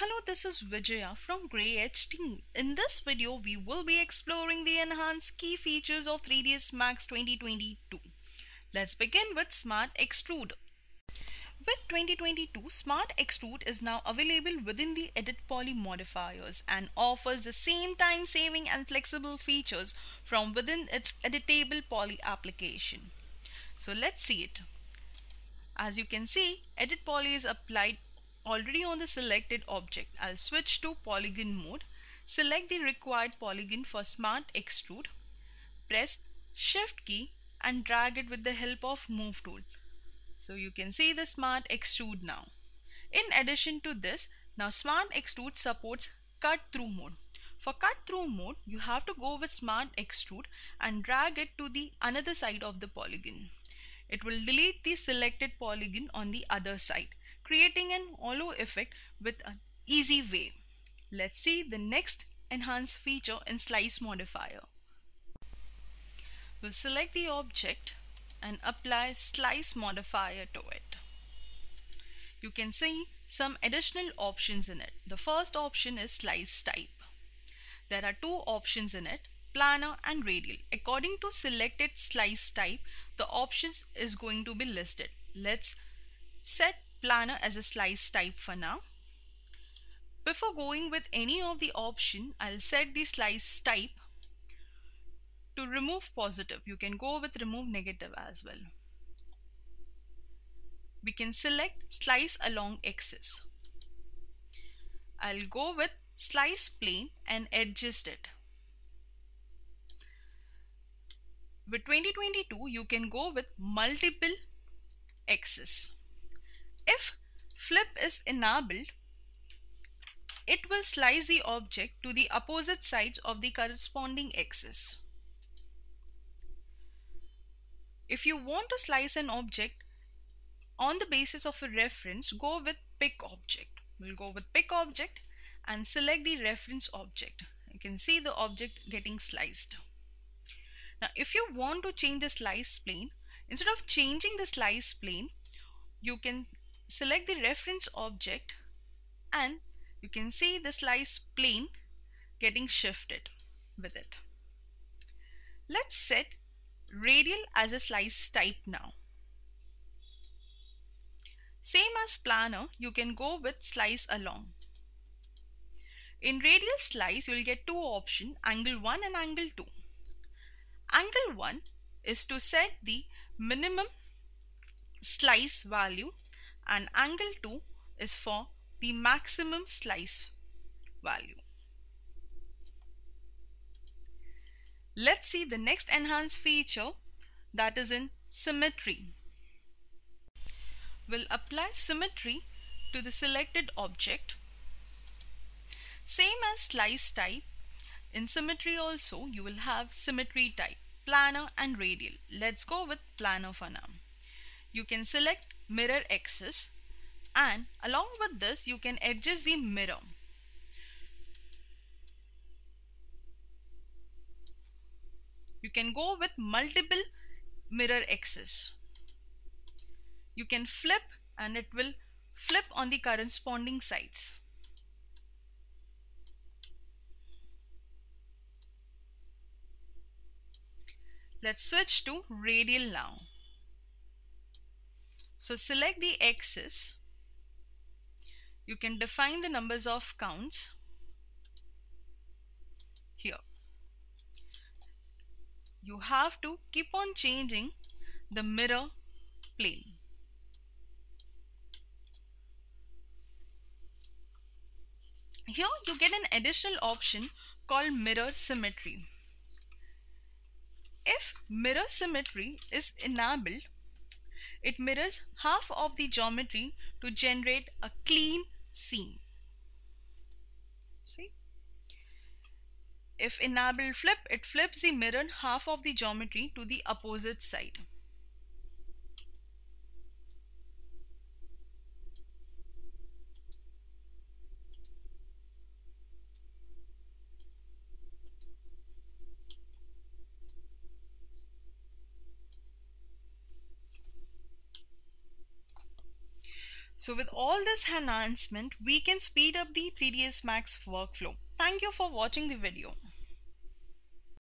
Hello, this is Vijaya from Grey Edge Team. In this video, we will be exploring the enhanced key features of 3ds Max 2022. Let's begin with Smart Extrude. With 2022, Smart Extrude is now available within the Edit Poly modifiers and offers the same time-saving and flexible features from within its Editable Poly application. So let's see it. As you can see, Edit Poly is applied already on the selected object. I'll switch to polygon mode, select the required polygon for Smart Extrude, press shift key and drag it with the help of move tool. So you can see the Smart Extrude now. In addition to this, now Smart Extrude supports cut through mode. For cut through mode, you have to go with Smart Extrude and drag it to the another side of the polygon. It will delete the selected polygon on the other side, creating an hollow effect with an easy way. Let's see the next enhanced feature in slice modifier. We'll select the object and apply slice modifier to it. You can see some additional options in it. The first option is slice type. There are two options in it, planar and radial. According to selected slice type, the options is going to be listed. Let's set planar as a slice type for now. Before going with any of the option, I'll set the slice type to remove positive. You can go with remove negative as well. We can select slice along axis. I'll go with slice plane and adjust it. With 2022, you can go with multiple axes. If flip is enabled, it will slice the object to the opposite sides of the corresponding axis. If you want to slice an object on the basis of a reference, go with pick object. We'll go with pick object and select the reference object. You can see the object getting sliced. Now, if you want to change the slice plane, instead of changing the slice plane, you can select the reference object and you can see the slice plane getting shifted with it. Let's set radial as a slice type now. Same as planar, you can go with slice along. In radial slice, you'll get two options, angle 1 and angle 2. Angle 1 is to set the minimum slice value, and angle 2 is for the maximum slice value. Let's see the next enhanced feature, that is in symmetry. We'll apply symmetry to the selected object. Same as slice type, in symmetry also you will have symmetry type, planar and radial. Let's go with planar for now. You can select mirror axis and along with this you can adjust the mirror. You can go with multiple mirror axes. You can flip and it will flip on the corresponding sides. Let's switch to radial now. So select the axis. You can define the numbers of counts here. You have to keep on changing the mirror plane. Here you get an additional option called mirror symmetry. If mirror symmetry is enabled, it mirrors half of the geometry to generate a clean seam. See? If enabled flip, it flips the mirror half of the geometry to the opposite side. So with all this enhancement, we can speed up the 3ds Max workflow. Thank you for watching the video.